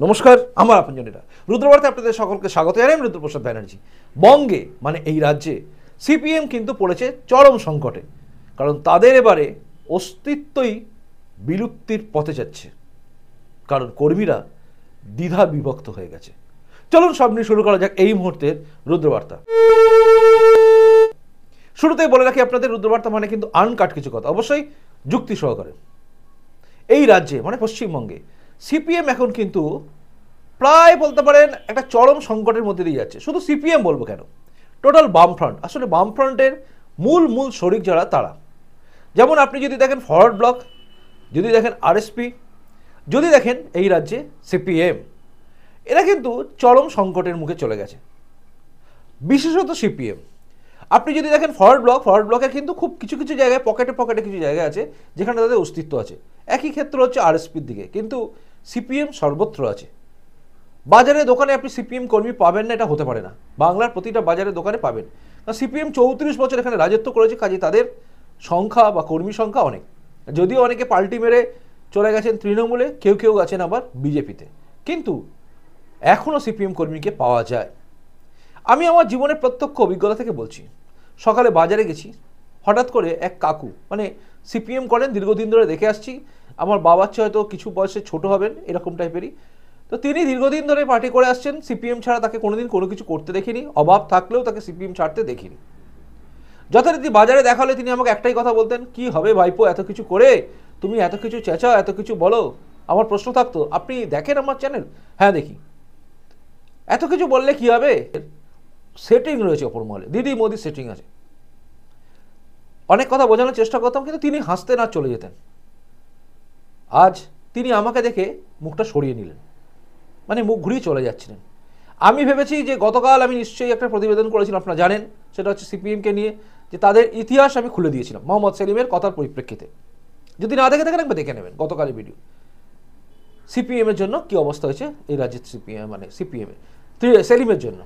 नमस्कार आमार आपनजनेरा रुद्रबार्ताय आपनादेर सकलके स्वागत। आर एम रुद्रप्रसाद बैनर्जी। बंगे माने एई राज्ये सीपीएम किन्तु पड़ेछे चरम संकटे, कारण तादेर एबारे अस्तित्वई बिलुप्तिर पथे जाच्छे, कारण कर्मीरा द्विधा विभक्त हये गेछे। चलुन सब निये शुरू करा जाक एई मुहूर्तेर रुद्रबार्ता। शुरूतेई बोले राखी आपनादेर रुद्रबार्ता माने किन्तु आनकाट किछु कथा, अवश्यई जुक्ति सहकारे। एई राज्ये माने पश्चिमबंगे सीपीएम एखन किन्तु प्राय बोलते पारेन एक चरम संकटेर मध्य दिए जाच्छे। शुधु सीपीएम बोलबो केन, टोटाल बामफ्रंट। आसले बामफ्रंटेर मूल मूल शरीक जारा तारा, जेमन आपनि जदि देखें फरवर्ड ब्लक, जदि देखें आरएसपी, जदि देखें एई राज्ये सीपीएम, एरा किन्तु चरम संकटेर मुखे चले गेछे। विशेषत सीपीएम आपनि जदि देखें फरवर्ड ब्लकेर किन्तु खूब किछु किछु जायगाय पकेटे पकेटे किछु जायगा आछे जेखाने तादेर अस्तित्व आछे। एकई क्षेत्र होच्छे आरएसपिर दिके, किन्तु सीपीएम सर्वत्र आछे। बाजारे दोकाने आपनि सीपीएम कर्मी पाबेन ना, एटा होते पारे ना। बांगलार प्रतिटा बाजारे दोकाने पाबेन, कारण सीपीएम 34 बछर एखाने राजत्व करेछे, काजेई तादेर संख्या बा कर्मी संख्या अनेक। जदिओ अनेके पाल्टी मेरे चले गेछेन तृणमूले, केउ केउ गेछेन आबार बिजेपिते, किन्तु एखोनो सीपीएम कर्मीके पावा जाय। आमि आमार जीवने प्रत्यक्ष अभिज्ञता थेके बोलछि। सकाले बाजारे गेछि, हठात् करे एक काकू, माने सीपीएम करेन दीर्घदिन धरे देखे आसछि, आमार बाबार चेये तो किछु बयसे छोटो हबेन एरकम टाइपेरई, तो तिनि दीर्घदिन धरे पार्टी करे आसछेन। सीपीएम छाड़ा ताके कोनोदिन कोनो किछु करते देखिनि, अभाव थाकलेओ ताके सीपीएम छाड़ते देखिनि। यथारीति बाजारे देखा हले तिनि आमाके एकटाई कथा बोलतेन, कि हबे भाइपो एत किछु करे, तुमि एत किछु चेचाओ, एत किछु बोलो। आमार प्रश्न थाकतो, आपनि देखेन आमार চ্যানেল? হ্যাঁ দেখি। এত কিছু বললে কি হবে? সেটিং রয়েছে অপর মহলে, দিদি মোদি সেটিং আছে। অনেক কথা বোঝানোর চেষ্টা করতাম, কিন্তু তিনি হাসতে না চলে যেতেন। আজ তিনি আমাকে দেখে মুখটা সরিয়ে নিলেন, মানে মুখ ঘুরিয়ে চলে যাচ্ছিলেন। আমি ভেবেছি যে গতকাল আমি নিশ্চয়ই একটা প্রতিবেদন করেছিলাম, আপনারা জানেন, সেটা হচ্ছে সিপিএমকে নিয়ে, যে তাদের ইতিহাস আমি খুলে দিয়েছিলাম মোহাম্মদ সেলিমের কথার পরিপ্রেক্ষিতে। যদি না দেখে থাকেন একবার দেখে নেবেন গতকালের ভিডিও, সিপিএমের জন্য কী অবস্থা হয়েছে এই রাজ্যে, সিপিএম মানে সিপিএমের সেলিমের জন্য।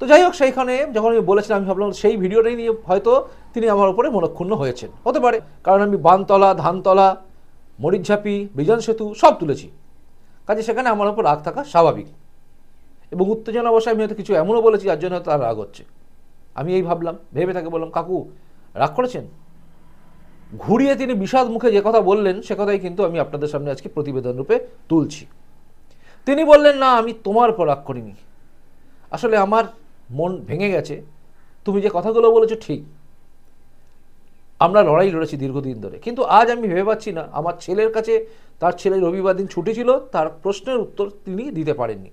তো যাই হোক, সেইখানে যখন আমি বলেছিলাম, আমি ভাবলাম সেই ভিডিওটাই নিয়ে হয়তো তিনি আমার উপরে মনক্ষুণ্ণ হয়েছেন, হতে পারে, কারণ আমি বানতলা, ধানতলা, মরিচঝাপি, বিজন সেতু সব তুলেছি, কাজে সেখানে আমার উপর রাগ থাকা স্বাভাবিক। এবং উত্তেজনা অবশ্যই আমি হয়তো কিছু এমনও বলেছি যার জন্য হয়তো তার রাগ হচ্ছে। আমি এই ভাবলাম, ভেবে তাকে বললাম, কাকু রাগ করেছেন? ঘুরিয়ে তিনি বিষাদ মুখে যে কথা বললেন, সে কথাই কিন্তু আমি আপনাদের সামনে আজকে প্রতিবেদন রূপে তুলছি। তিনি বললেন, না আমি তোমার উপর রাগ করিনি, আসলে আমার মন ভেঙে গেছে, তুমি যে কথাগুলো বলেছো ঠিক, আমরা লড়াই লড়েছি দীর্ঘদিন ধরে, কিন্তু আজ আমি ভেবে পাচ্ছি না আমার ছেলের কাছে, তার ছেলের রবিবার দিন ছুটি ছিল, তার প্রশ্নের উত্তর তিনি দিতে পারেননি।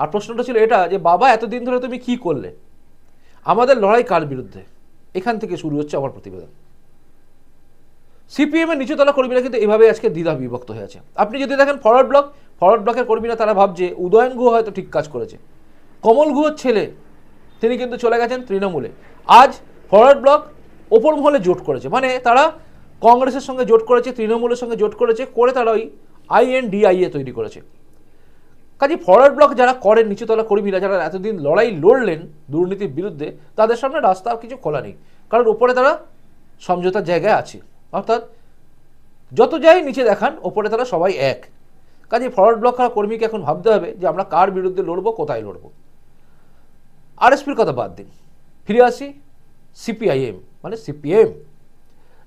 আর প্রশ্নটা ছিল এটা যে, বাবা এতদিন ধরে তুমি কি করলে, আমাদের লড়াই কার বিরুদ্ধে? এখান থেকে শুরু হচ্ছে আমার প্রতিবেদন। সিপিএমের নিচুতলা কর্মীরা কিন্তু এভাবে আজকে দ্বিধা বিভক্ত হয়ে আছে। আপনি যদি দেখেন ফরওয়ার্ড ব্লকের কর্মীরা তারা ভাবছে উদয়ন গুহ হয়তো ঠিক কাজ করেছে, কমল গুহর ছেলে তিনি কিন্তু চলে গেছেন তৃণমূলে। আজ ফরওয়ার্ড ব্লক ওপর মহলে জোট করেছে, মানে তারা কংগ্রেসের সঙ্গে জোট করেছে, তৃণমূলের সঙ্গে জোট করেছে, করে তারা ওই INDIA তৈরি করেছে। কাজে ফরওয়ার্ড ব্লক যারা করেন নিচুতলা কর্মীরা, যারা এতদিন লড়াই লড়লেন দুর্নীতির বিরুদ্ধে, তাদের সামনে রাস্তা আর কিছু খোলা নেই, কারণ ওপরে তারা সমঝোতার জায়গায় আছে, অর্থাৎ যত যাই নিচে দেখান ওপরে তারা সবাই এক। কাজে ফরওয়ার্ড ব্লক কর্মীকে এখন ভাবতে হবে যে আমরা কার বিরুদ্ধে লড়বো, কোথায় লড়বো। আরএসপির কথা বাদ দিন, ফিরে আসি সিপিআইএম মানে সিপিএম,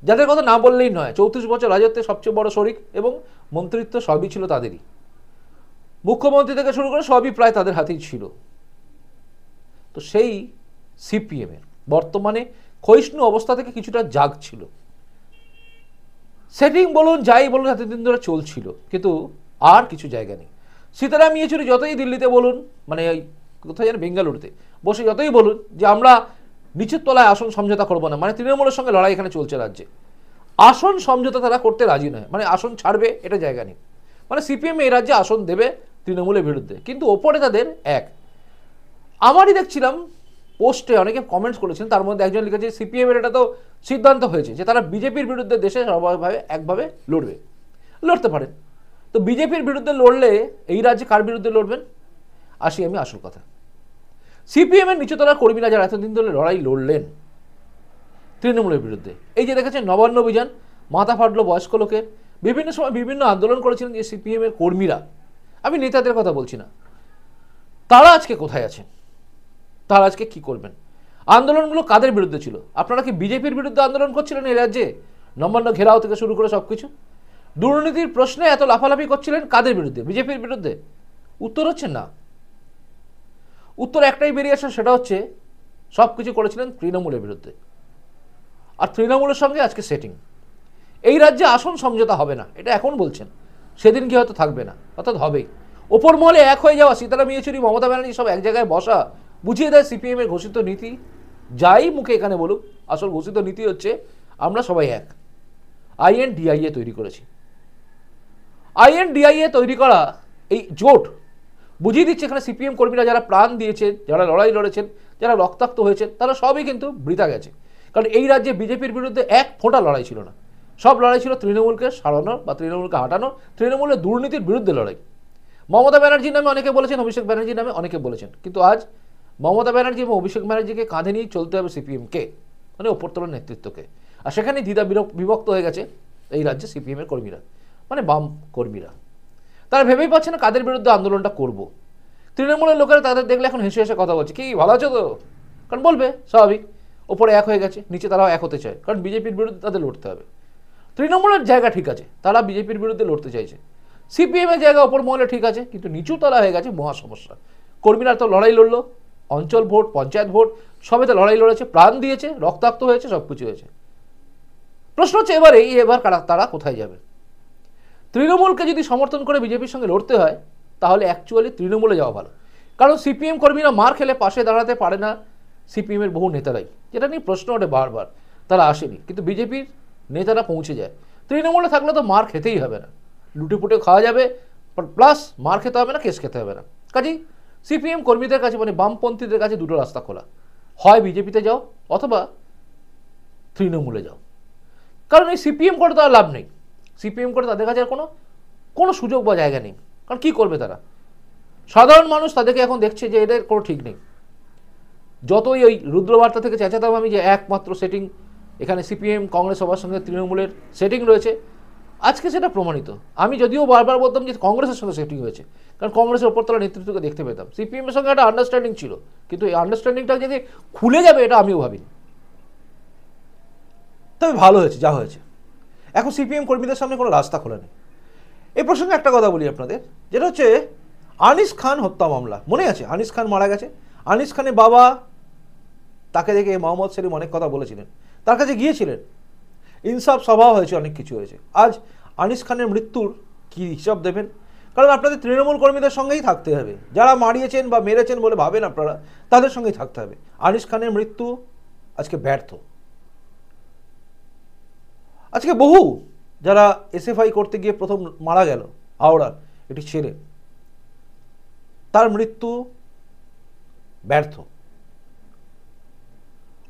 যাদের কথা না বললেই নয়। 34 বছর রাজত্বে সবচেয়ে বড় শরিক, এবং মন্ত্রিত্ব সবই ছিল তাদেরই, মুখ্যমন্ত্রী থেকে শুরু করে সবই প্রায় তাদের হাতেই ছিল। তো সেই সিপিএমের বর্তমানে ক্ষয়িষ্ণু অবস্থা থেকে কিছুটা জাগ ছিল, সেটিং বলুন যাই বলুন এতদিন ধরে চলছিল, কিন্তু আর কিছু জায়গা নেই। সীতারাম ইয়েচুরি যতই দিল্লিতে বলুন, মানে ওই কোথায় যেন বেঙ্গালুরুতে বসে যতই বলুন যে আমরা নিচের তলায় আসন সমঝোতা করবো না, মানে তৃণমূলের সঙ্গে লড়াই এখানে চলছে রাজ্যে, আসন সমঝোতা তারা করতে রাজি নয়, মানে আসন ছাড়বে এটা জায়গা নেই। মানে সিপিএম এই রাজ্যে আসন দেবে তৃণমূলের বিরুদ্ধে, কিন্তু ওপরে তাদের এক। আমারই দেখছিলাম পোস্টে অনেকে কমেন্টস করেছেন, তার মধ্যে একজন লিখেছে সিপিএমের এটা তো সিদ্ধান্ত হয়েছে যে তারা বিজেপির বিরুদ্ধে দেশে সর্বভাবে একভাবে লড়বে, লড়তে পারেন। তো বিজেপির বিরুদ্ধে লড়লে এই রাজ্যে কার বিরুদ্ধে লড়বেন? আসি আমি আসল কথা, সিপিএমের নিচুতলার কর্মীরা যারা এতদিন ধরে লড়াই লড়লেন তৃণমূলের বিরুদ্ধে, এই যে দেখেছেন নবান্ন অভিযান, মাথা ফাটলো বয়স্ক লোকের, বিভিন্ন সময় বিভিন্ন আন্দোলন করেছিলেন যে সিপিএমের কর্মীরা। আমি নেতাদের কথা বলছি না, তারা আজকে কোথায় আছেন, তারা আজকে কি করবেন? আন্দোলনগুলো কাদের বিরুদ্ধে ছিল? আপনারা কি বিজেপির বিরুদ্ধে আন্দোলন করছিলেন এই রাজ্যে? নবান্ন ঘেরাও থেকে শুরু করে সব কিছু। দুর্নীতির প্রশ্নে এত লাফালাফি করছিলেন কাদের বিরুদ্ধে? বিজেপির বিরুদ্ধে। উত্তর হচ্ছে না। উত্তর একটাই বেরিয়ে আসে, সেটা হচ্ছে সব কিছু করেছিলেন তৃণমূলের বিরুদ্ধে, আর তৃণমূলের সঙ্গে আজকে সেটিং। এই রাজ্যে আসন সমঝোতা হবে না, এটা এখন বলছেন, সেদিন কি হয়তো থাকবে না, অর্থাৎ হবেই। ওপর মহলে এক হয়ে যাওয়া, সীতারাম ইয়েচুরি, মমতা ব্যানার্জি সব এক জায়গায় বসা বুঝিয়ে দেয় সিপিএম এর ঘোষিত নীতি। যাই মুখে এখানে বলুক, আসল ঘোষিত নীতি হচ্ছে আমরা সবাই এক। INDIA তৈরি করেছি। INDIA তৈরি করা এই জোট বুঝিয়ে দিচ্ছে এখানে সিপিএম কর্মীরা যারা প্রাণ দিয়েছেন, যারা লড়াই লড়েছেন, যারা রক্তাক্ত হয়েছেন, তারা সবই কিন্তু বৃথা গেছে। কারণ এই রাজ্যে বিজেপির বিরুদ্ধে এক ফোঁটা লড়াই ছিল না। সব লড়াই ছিল তৃণমূলকে সারানোর বা তৃণমূলকে হাঁটানোর, তৃণমূলের দুর্নীতির বিরুদ্ধে লড়াই। মমতা ব্যানার্জির নামে অনেকে বলেছেন, অভিষেক ব্যানার্জির নামে অনেকে বলেছেন, কিন্তু আজ মমতা ব্যানার্জি এবং অভিষেক ব্যানার্জিকে কাঁধে নিয়ে চলতে হবে সিপিএমকে, মানে উপরতলার নেতৃত্বকে। আর সেখানে দ্বিধা বিভক্ত হয়ে গেছে এই রাজ্যে সিপিএমের কর্মীরা, মানে বাম কর্মীরা। তারা ভেবেই পাচ্ছে না কাদের বিরুদ্ধে আন্দোলনটা করব। তৃণমূলের লোকেরা তাদের দেখলে এখন হেসে হেসে কথা বলছে, কি ভালো আছো তো? কারণ বলবে, স্বাভাবিক। ওপরে এক হয়ে গেছে, নিচে তারাও এক হতে চায়, কারণ বিজেপির বিরুদ্ধে তাদের লড়তে হবে। তৃণমূলের জায়গা ঠিক আছে, তারা বিজেপির বিরুদ্ধে লড়তে চাইছে। সিপিএমের জায়গা ওপর মহলে ঠিক আছে, কিন্তু নিচু তলা হয়ে গেছে মহা সমস্যা। কর্মীরা তো লড়াই লড়লো, অঞ্চল ভোট, পঞ্চায়েত ভোট, সবেতে লড়াই লড়েছে, প্রাণ দিয়েছে, রক্তাক্ত হয়েছে, সব কিছু হয়েছে। প্রশ্ন হচ্ছে এবার তারা কোথায় যাবে? তৃণমূলকে যদি সমর্থন করে বিজেপির সঙ্গে লড়তে হয়, তাহলে অ্যাকচুয়ালি তৃণমূলে যাওয়া ভালো। কারণ সিপিএম কর্মীরা মার খেলে পাশে দাঁড়াতে পারে না সিপিএমের বহু নেতারাই, যেটা নিয়ে প্রশ্ন ওঠে বারবার। তারা আসেনি, কিন্তু বিজেপির নেতারা পৌঁছে যায়। তৃণমূলে থাকলে তো মার খেতেই হবে না, লুটেপুটে খাওয়া যাবে, প্লাস মার খেতে হবে না, কেস খেতে হবে না। কাজেই সিপিএম কর্মীদের কাছে, মানে বামপন্থীদের কাছে দুটো রাস্তা খোলা, হয় বিজেপিতে যাও অথবা তৃণমূলে যাও। কারণ এই সিপিএম করে তো আর লাভ নেই, সিপিএম করে তাদের কাছে আর কোনো সুযোগ বা জায়গা নেই। কারণ কী করবে তারা? সাধারণ মানুষ তাদেরকে এখন দেখছে যে এদের কোনো ঠিক নেই। যতই ওই রুদ্রবার্তা থেকে চেঁচাতাম আমি যে একমাত্র সেটিং এখানে সিপিএম, কংগ্রেস, সবার সঙ্গে তৃণমূলের সেটিং রয়েছে, আজকে সেটা প্রমাণিত। আমি যদিও বারবার বলতাম যে কংগ্রেসের সঙ্গে সেটিং হয়েছে, কারণ কংগ্রেসের ওপরতলা নেতৃত্বকে দেখতে পেতাম। সিপিএমের সঙ্গে একটা আন্ডারস্ট্যান্ডিং ছিল, কিন্তু এই আন্ডারস্ট্যান্ডিংটা যদি খুলে যাবে, এটা আমিও ভাবিনি। তবে ভালো হয়েছে যা হয়েছে। এখন সিপিএম কর্মীদের সামনে কোনো রাস্তা খোলা নেই। এই প্রসঙ্গে একটা কথা বলি আপনাদের, যেটা হচ্ছে আনিস খান হত্যা মামলা। মনে আছে আনিস খান মারা গেছে, আনিস খানের বাবা তাকে দেখে মোহাম্মদ সেলিম অনেক কথা বলেছিলেন, তার কাছে গিয়েছিলেন, ইনসাফ সভা হয়েছে, অনেক কিছু হয়েছে। আজ আনিস খানের মৃত্যুর কী হিসাব দেবেন? কারণ আপনাদের তৃণমূল কর্মীদের সঙ্গেই থাকতে হবে, যারা মারিয়েছেন বা মেরেছেন বলে ভাবেন আপনারা, তাদের সঙ্গেই থাকতে হবে। আনিস খানের মৃত্যু আজকে ব্যর্থ। আজকে বহু যারা SFI করতে গিয়ে প্রথম মারা গেল, হাওড়ার একটি ছেলে, তার মৃত্যু ব্যর্থ।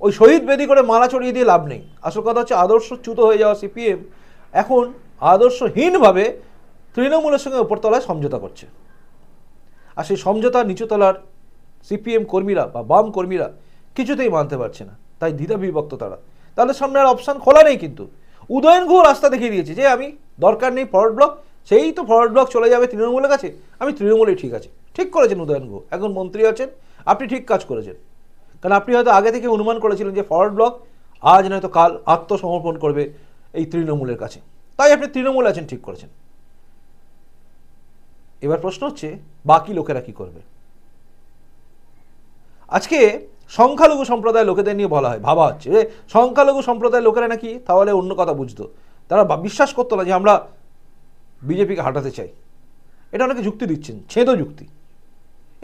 ওই শহীদ বেদি করে মালা চড়িয়ে দিয়ে লাভ নেই। আসল কথা হচ্ছে আদর্শচ্যুত হয়ে যাওয়া সিপিএম এখন আদর্শহীনভাবে তৃণমূলের সঙ্গে উপরতলায় সমঝোতা করছে, আর সেই সমঝোতা নিচুতলার সিপিএম কর্মীরা বা বাম কর্মীরা কিছুতেই মানতে পারছে না, তাই দ্বিধা বিভক্ত তারা। তাদের সামনে আর অপশান খোলা নেই। কিন্তু উদয়ন গুহ রাস্তা দেখিয়ে দিয়েছে যে আমি দরকার নেই ফরওয়ার্ড ব্লক, সেই তো ফরওয়ার্ড ব্লক চলে যাবে তৃণমূলের কাছে, আমি তৃণমূলেই ঠিক আছে। ঠিক করেছেন উদয়ন গুহ, এখন মন্ত্রী আছেন, আপনি ঠিক কাজ করেছেন। কারণ আপনি হয়তো আগে থেকে অনুমান করেছিলেন যে ফরওয়ার্ড ব্লক আজ নয়তো কাল আত্মসমর্পণ করবে এই তৃণমূলের কাছে, তাই আপনি তৃণমূল আছেন, ঠিক করেছেন। এবার প্রশ্ন হচ্ছে বাকি লোকেরা কি করবে? আজকে সংখ্যালঘু সম্প্রদায়ের লোকেদের নিয়ে বলা হয়, ভাবা হচ্ছে যে সংখ্যালঘু সম্প্রদায়ের লোকেরা নাকি তাহলে অন্য কথা বুঝতো, তারা বিশ্বাস করতো না যে আমরা বিজেপিকে হাঁটাতে চাই। এটা অনেকে যুক্তি দিচ্ছেন, ছেদ যুক্তি।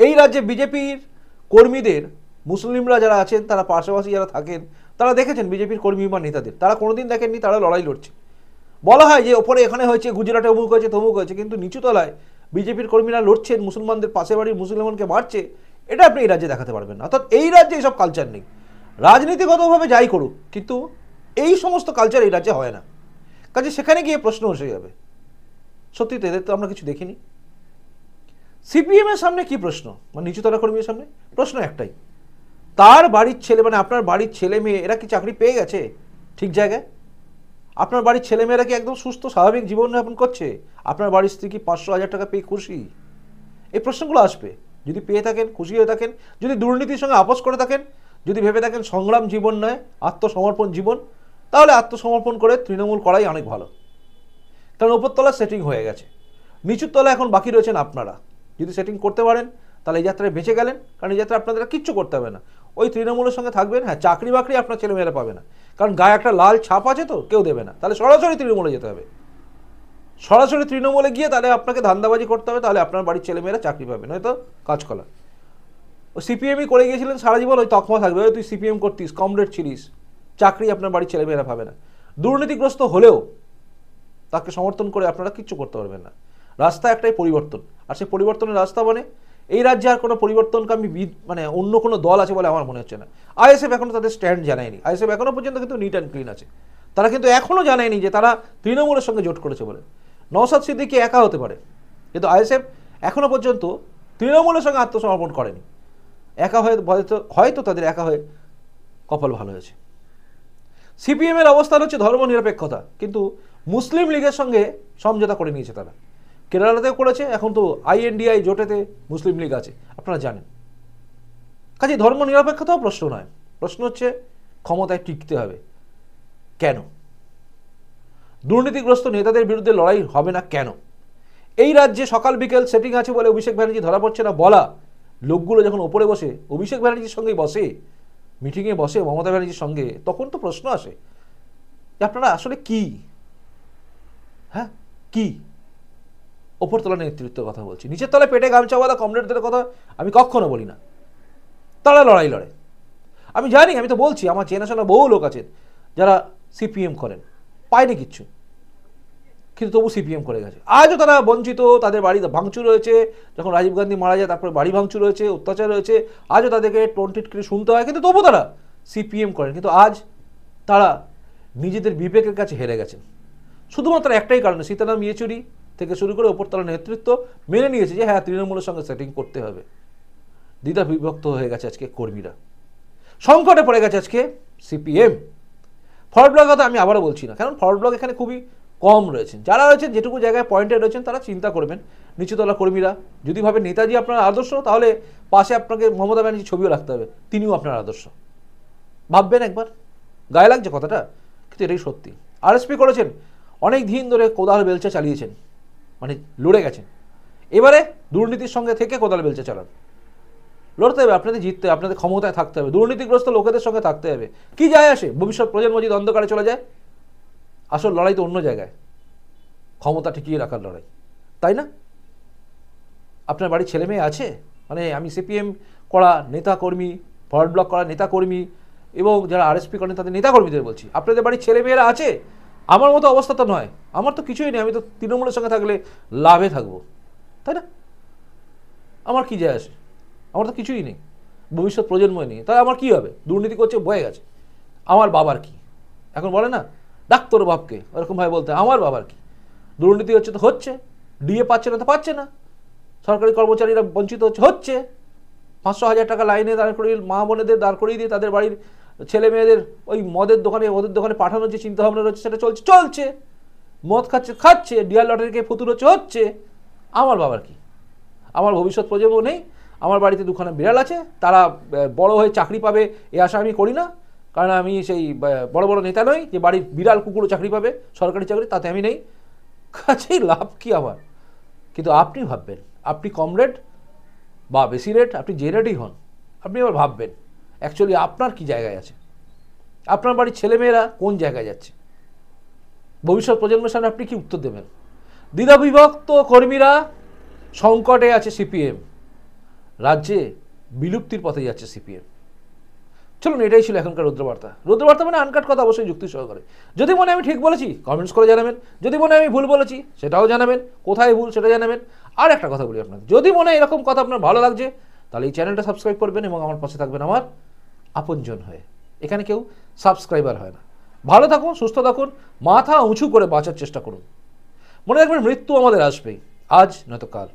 এই রাজ্যে বিজেপির কর্মীদের মুসলিমরা যারা আছেন, তারা পাশাপাশি যারা থাকেন, তারা দেখেছেন বিজেপির কর্মী বা নেতাদের, তারা কোনোদিন দেখেননি তারা লড়াই লড়ছে। বলা হয় যে ওপরে এখানে হয়েছে, গুজরাটে অমুক হয়েছে, তমুক হয়েছে, কিন্তু নিচুতলায় বিজেপির কর্মীরা লড়ছেন, মুসলমানদের পাশে বাড়ির মুসলমানকে মারছে, এটা আপনি এই রাজ্যে দেখাতে পারবেন না। অর্থাৎ এই রাজ্যে এইসব কালচার নেই। রাজনীতিগতভাবে যাই করুক, কিন্তু এই সমস্ত কালচার এই রাজ্যে হয় না। কাজে সেখানে গিয়ে প্রশ্ন এসে যাবে, সত্যি তো এদের তো আমরা কিছু দেখিনি। সিপিএমের সামনে কি প্রশ্ন, মানে নিচুতলা কর্মীর সামনে প্রশ্ন একটাই, তার বাড়ির ছেলে, মানে আপনার বাড়ির ছেলে মেয়ে, এরা কি চাকরি পেয়ে গেছে ঠিক জায়গায়? আপনার বাড়ির ছেলেমেয়েরা কি একদম সুস্থ স্বাভাবিক জীবনযাপন করছে? আপনার বাড়ির স্ত্রী কি 500,000 টাকা পেয়ে খুশি? এই প্রশ্নগুলো আসবে। যদি পেয়ে থাকেন খুশি হয়ে থাকেন, যদি দুর্নীতির সঙ্গে আপোষ করে থাকেন, যদি ভেবে থাকেন সংগ্রাম জীবন নয় আত্মসমর্পণ জীবন, তাহলে আত্মসমর্পণ করে তৃণমূল করাই অনেক ভালো। কারণ উপরতলা সেটিং হয়ে গেছে, নিচুর তলা এখন বাকি রয়েছেন আপনারা। যদি সেটিং করতে পারেন তাহলে এই যাত্রায় বেঁচে গেলেন, কারণ এই যাত্রা আপনাদের কিচ্ছু করতে হবে না। ওই তৃণমূলের সঙ্গে থাকবেন, হ্যাঁ চাকরি বাকরি আপনার ছেলেমেয়েরা পাবে না, কারণ গায়ে একটা লাল ছাপ আছে তো কেউ দেবে না। তাহলে সরাসরি তৃণমূলে যেতে হবে, সরাসরি তৃণমূলে গিয়ে তাহলে আপনাকে ধান্দাবাজি করতে হবে, তাহলে আপনার বাড়ির ছেলেমেয়েরা চাকরি পাবে, নয়তো কাজ করা। ও সিপিএমই করে গিয়েছিলেন সারা জীবন, ওই তকমা থাকবে, ওই তুই সিপিএম করতিস, কমরেড ছিলিস, চাকরি আপনার বাড়ির ছেলেমেয়েরা পাবে না। দুর্নীতিগ্রস্ত হলেও তাকে সমর্থন করে আপনারা কিচ্ছু করতে পারবেন না। রাস্তা একটাই পরিবর্তন, আর সেই পরিবর্তনের রাস্তা মানে এই রাজ্যে আর কোনো পরিবর্তনকামী মানে অন্য কোনো দল আছে বলে আমার মনে হচ্ছে না। আইএসএফ এখনও তাদের স্ট্যান্ড জানায়নি, আইএসএফ এখনও পর্যন্ত কিন্তু নিট অ্যান্ড ক্লিন আছে। তারা কিন্তু এখনও জানায়নি যে তারা তৃণমূলের সঙ্গে জোট করেছে বলে। নওশাদ সিদ্দিকী একা হতে পারে, কিন্তু আইএসএফ এখনও পর্যন্ত তৃণমূলের সঙ্গে আত্মসমর্পণ করেনি। একা হয়ে হয়তো তাদের একা হয়ে কপাল ভালো হয়েছে। সিপিএমের অবস্থান হচ্ছে ধর্মনিরপেক্ষতা, কিন্তু মুসলিম লীগের সঙ্গে সমঝোতা করে নিয়েছে তারা। কেরালাতেও করেছে, এখন তো আইএনডিআই জোটেতে মুসলিম লীগ আছে আপনারা জানেন। কাজে ধর্মনিরপেক্ষতাও প্রশ্ন নয়, প্রশ্ন হচ্ছে ক্ষমতায় টিকতে হবে কেন, দুর্নীতিগ্রস্ত নেতাদের বিরুদ্ধে লড়াই হবে না কেন। এই রাজ্যে সকাল বিকেল সেটিং আছে বলে অভিষেক ব্যানার্জি ধরা পড়ছে না বলা লোকগুলো যখন ওপরে বসে, অভিষেক ব্যানার্জির সঙ্গেই বসে, মিটিংয়ে বসে মমতা ব্যানার্জির সঙ্গে, তখন তো প্রশ্ন আসে যে আপনারা আসলে কি, হ্যাঁ কি। ওপরতলা নেতৃত্বের কথা বলছি, নিচের তলায় পেটে গামছাওয়ালা কমরেডদের কথা আমি কখনো বলি না। তারা লড়াই লড়ে, আমি জানি, আমি তো বলছি আমার চেনাশোনা বহু লোক আছেন যারা সিপিএম করেন, পায়নি কিচ্ছু, কিন্তু তবু সিপিএম করে গেছে। আজও তারা বঞ্চিত, তাদের বাড়ি ভাঙচুর হয়েছে, যখন রাজীব গান্ধী মারা যায় তারপরে বাড়ি ভাঙচুর হয়েছে, অত্যাচার হয়েছে, আজও তাদেরকে টনটিট করে শুনতে হয়, কিন্তু তবু তারা সিপিএম করেন। কিন্তু আজ তারা নিজেদের বিবেকের কাছে হেরে গেছেন, শুধুমাত্র একটাই কারণে সীতারাম ইয়েচুরি থেকে শুরু করে ওপরতলা নেতৃত্ব মেনে নিয়েছে যে হ্যাঁ তৃণমূলের সঙ্গে সেটিং করতে হবে। দ্বিধা বিভক্ত হয়ে গেছে আজকে কর্মীরা, সংকটে পড়ে গেছে আজকে সিপিএম। ফরওয়ার্ড ব্লক কথা আমি আবারও বলছি না, কারণ ফরওয়ার্ড ব্লক এখানে খুবই কম রয়েছেন। যারা রয়েছেন যেটুকু জায়গায় পয়েন্টে রয়েছেন তারা চিন্তা করবেন। নিচুতলা কর্মীরা যদি ভাবে নেতাজি আপনার আদর্শ, তাহলে পাশে আপনাকে মমতা ব্যানার্জির ছবিও রাখতে হবে, তিনিও আপনার আদর্শ। ভাববেন একবার, গায়ে লাগছে কথাটা কিন্তু এটাই সত্যি। আরএসপি করেছেন, অনেক দিন ধরে কোদাল বেলচা চালিয়েছেন, মানে লড়ে গেছেন। এবারে দুর্নীতির সঙ্গে থেকে কোদাল বেলচা চালান, লড়তে হবে, আপনাদের জিততে হবে, আপনাদের ক্ষমতায় থাকতে হবে, দুর্নীতিগ্রস্ত লোকেদের সঙ্গে থাকতে হবে। কি যায় আসে, ভবিষ্যৎ প্রজন্ম যদি অন্ধকারে চলে যায়। আসল লড়াই তো অন্য জায়গায়, ক্ষমতা টিকিয়ে রাখার লড়াই, তাই না? আপনার বাড়ির ছেলেমেয়ে আছে, মানে আমি সিপিএম করা নেতাকর্মী, ফরওয়ার্ড ব্লক করা নেতাকর্মী এবং যারা আরএসপি করেন তাদের নেতাকর্মীদের বলছি, আপনাদের বাড়ির ছেলেমেয়েরা আছে। আমার মতো অবস্থা তো নয়, আমার তো কিছুই নেই, আমি তো তৃণমূলের সঙ্গে থাকলে লাভে থাকবো, তাই না? আমার কি যায় আসে, আমার তো কিছুই নেই, ভবিষ্যৎ প্রজন্মই নেই, তাহলে আমার কি হবে? দুর্নীতি করছে বয়ে গেছে, আমার বাবার কি? এখন বলে না ডাক্তার বাপকে, ওরকমভাবে বলতে আমার বাবার কি? দুর্নীতি হচ্ছে তো হচ্ছে, ডিএ পাচ্ছে না তো পাচ্ছে না, সরকারি কর্মচারীরা বঞ্চিত হচ্ছে হচ্ছে, 500,000 টাকা লাইনে দাঁড় করিয়ে মা বোনেদের দাঁড় করিয়ে দিয়ে তাদের বাড়ির ছেলে মেয়েদের ওই মদের দোকানে ওদের দোকানে পাঠানোর যে চিন্তাভাবনা রয়েছে সেটা চলছে চলছে, মদ খাচ্ছে খাচ্ছে, ডিআর লটারিকে ফতুর হচ্ছে হচ্ছে। আমার বাবার কি? আমার ভবিষ্যৎ প্রজন্ম নেই, আমার বাড়িতে দুখানা বিড়াল আছে, তারা বড় হয়ে চাকরি পাবে এ আশা আমি করি না, কারণ আমি সেই বড় বড় নেতা নই যে বাড়ির বিড়াল কুকুরও চাকরি পাবে, সরকারি চাকরি তাতে আমি নেই। কাছেই লাভ কি আমার? কিন্তু আপনি ভাববেন, আপনি কম রেট বা বেশি রেট, আপনি যে রেটই হন, আপনি এবার ভাববেন অ্যাকচুয়ালি আপনার কি জায়গায় আছে, আপনার বাড়ির ছেলেমেয়েরা কোন জায়গায় যাচ্ছে, ভবিষ্যৎ প্রজন্মের সামনে আপনি কি উত্তর দেবেন? দ্বিধাবিভক্ত কর্মীরা, সংকটে আছে সিপিএম, রাজ্যে বিলুপ্তির পথে যাচ্ছে সিপিএম। চলুন, এটাই ছিল এখনকার রুদ্রবার্তা। রুদ্রবার্তা মানে আনকাট কথা, অবশ্যই যুক্তি সহকারে। যদি মনে আমি ঠিক বলেছি কমেন্টস করে জানাবেন, যদি মনে আমি ভুল বলেছি সেটাও জানাবেন, কোথায় ভুল সেটা জানাবেন। আর একটা কথা বলি আপনাদের, যদি মনে এরকম কথা আপনার ভালো লাগছে তাহলে এই চ্যানেলটা সাবস্ক্রাইব করবেন এবং আমার পাশে থাকবেন আমার আপনজন হয়ে। এখানে কেউ সাবস্ক্রাইবার হয় না। ভালো থাকুন, সুস্থ থাকুন, মাথা উঁচু করে বাঁচার চেষ্টা করুন। মনে রাখবেন মৃত্যু আমাদের আসবেই, আজ নয়তো কাল।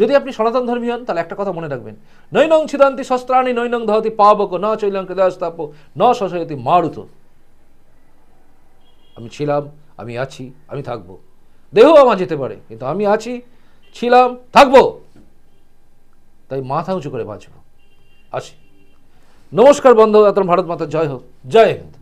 যদি আপনি সনাতন ধর্মী হন তাহলে একটা কথা মনে রাখবেন, নৈনং ছিদান্তি শস্ত্রাণি নৈনং ধহতি পাবক ন চৈলং কৃদাস্তাপ ন শশয়তি মারুত। আমি ছিলাম, আমি আছি, আমি থাকবো। দেহ আমার যেতে পারে কিন্তু আমি আছি, ছিলাম, থাকবো। তাই মাথা উঁচু করে বাঁচব। আসি, নমস্কার বন্ধু, এত ভারত মাতা জয় হোক, জয় হিন্দ।